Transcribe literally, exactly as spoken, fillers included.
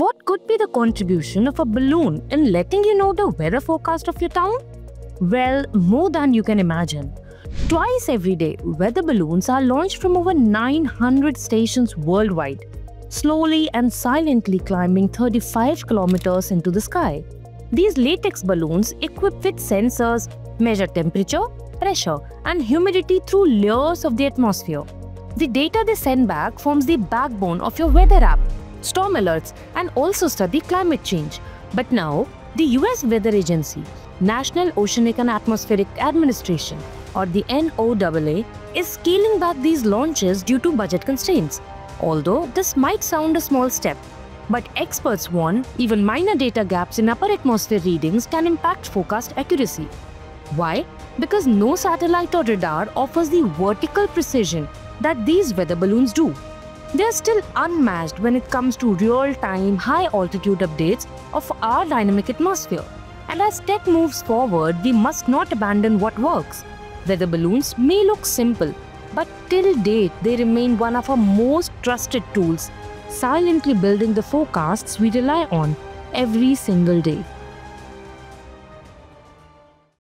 What could be the contribution of a balloon in letting you know the weather forecast of your town? Well, more than you can imagine. Twice every day, weather balloons are launched from over nine hundred stations worldwide, slowly and silently climbing thirty-five kilometers into the sky. These latex balloons, equipped with sensors, measure temperature, pressure, and humidity through layers of the atmosphere. The data they send back forms the backbone of your weather app, storm alerts, and also study climate change. But now, the U S Weather Agency, National Oceanic and Atmospheric Administration, or the N O A A, is scaling back these launches due to budget constraints. Although this might sound a small step, but experts warn even minor data gaps in upper atmosphere readings can impact forecast accuracy. Why? Because no satellite or radar offers the vertical precision that these weather balloons do. They are still unmatched when it comes to real-time, high-altitude updates of our dynamic atmosphere. And as tech moves forward, we must not abandon what works. Weather balloons may look simple, but till date they remain one of our most trusted tools, silently building the forecasts we rely on every single day.